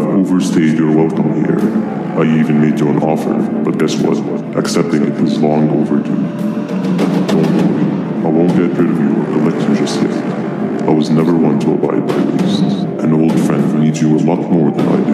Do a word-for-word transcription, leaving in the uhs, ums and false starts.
I've overstayed your welcome here. I even made you an offer, but guess what? Accepting it was long overdue. Don't worry, I won't get rid of you or collect you just yet. I was never one to abide by rules. An old friend needs you a lot more than I do.